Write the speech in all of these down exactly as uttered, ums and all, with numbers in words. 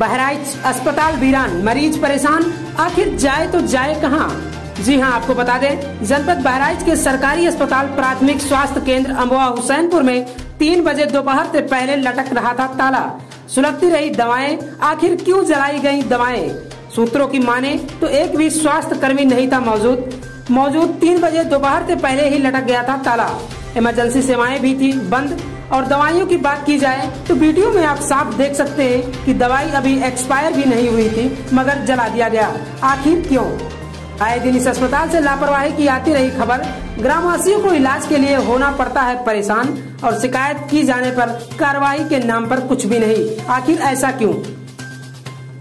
बहराइच अस्पताल वीरान, मरीज परेशान, आखिर जाए तो जाए कहाँ। जी हां, आपको बता दें, जनपद बहराइच के सरकारी अस्पताल प्राथमिक स्वास्थ्य केंद्र अंबवा हुसैनपुर में तीन बजे दोपहर से पहले लटक रहा था ताला। सुलगती रही दवाएं, आखिर क्यों जलाई गयी दवाएं। सूत्रों की माने तो एक भी स्वास्थ्य कर्मी नहीं था मौजूद। मौजूद तीन बजे दोपहर से पहले ही लटक गया था ताला। इमरजेंसी सेवाएं भी थी बंद। और दवाइयों की बात की जाए तो वीडियो में आप साफ देख सकते हैं कि दवाई अभी एक्सपायर भी नहीं हुई थी, मगर जला दिया गया। आखिर क्यों? आए दिन इस अस्पताल से लापरवाही की आती रही खबर। ग्रामवासियों को इलाज के लिए होना पड़ता है परेशान, और शिकायत की जाने पर कार्रवाई के नाम पर कुछ भी नहीं। आखिर ऐसा क्यों?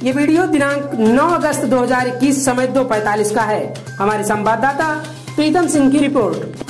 ये वीडियो दिनांक नौ अगस्त दो हजार इक्कीस समय दो पैंतालीस का है। हमारे संवाददाता प्रीतम सिंह की रिपोर्ट।